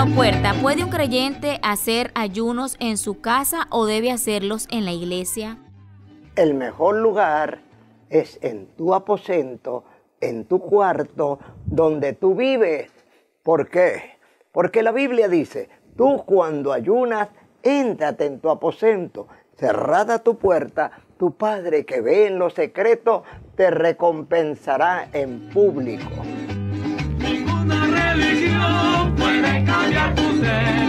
Hermano Puerta, ¿puede un creyente hacer ayunos en su casa o debe hacerlos en la iglesia? El mejor lugar es en tu aposento, en tu cuarto, donde tú vives. ¿Por qué? Porque la Biblia dice, tú cuando ayunas, éntrate en tu aposento, cerrada tu puerta, tu Padre que ve en lo secreto te recompensará en público. Ninguna religión puede cambiar tu ser.